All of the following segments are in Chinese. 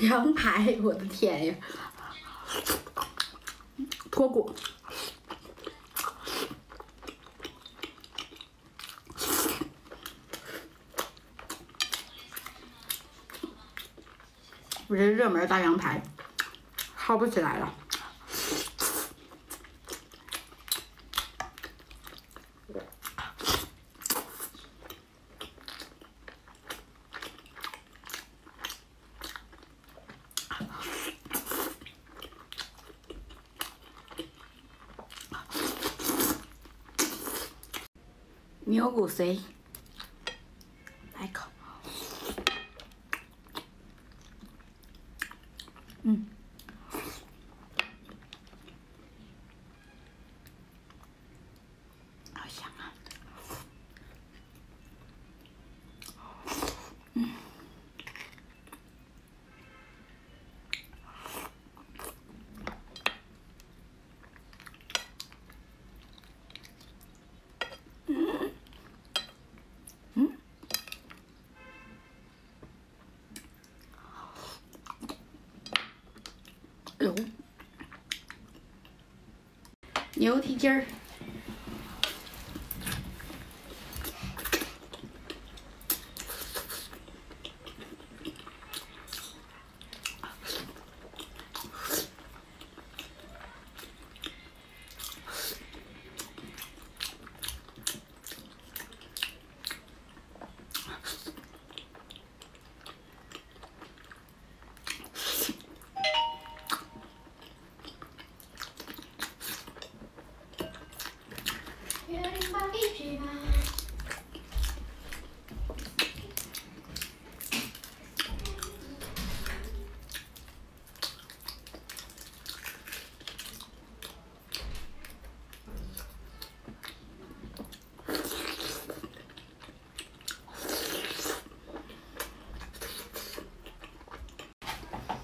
羊排，我的天呀，脱骨。 我这热门大羊排薅不起来了，牛骨髓。 好香啊！哎呦，牛蹄筋儿。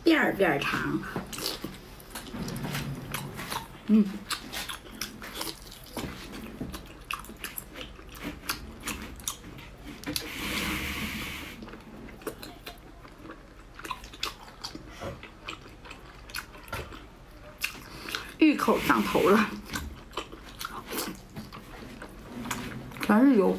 辫辫长，一口上头了，全是油。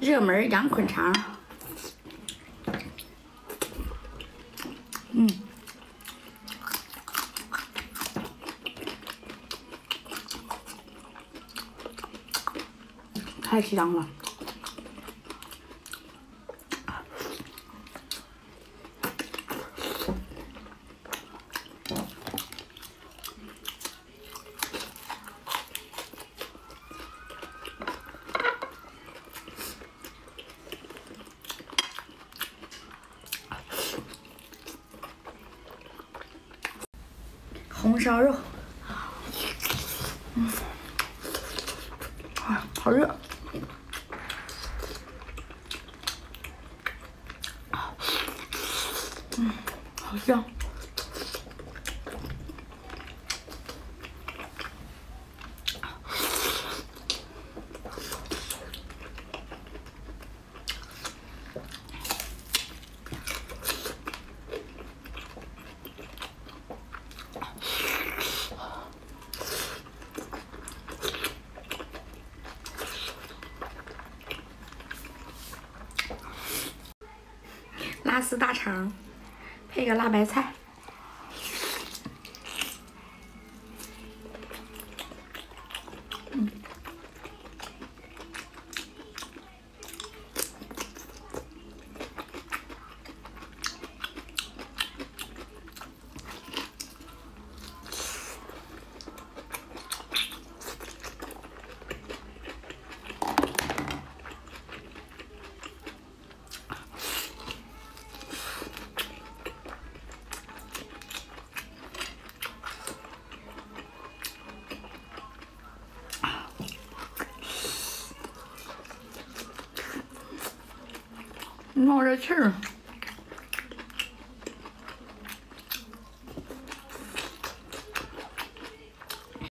热门羊捆肠，太香了。 红烧肉，啊，好热！好香。 拉丝大肠，配个辣白菜。冒热气儿。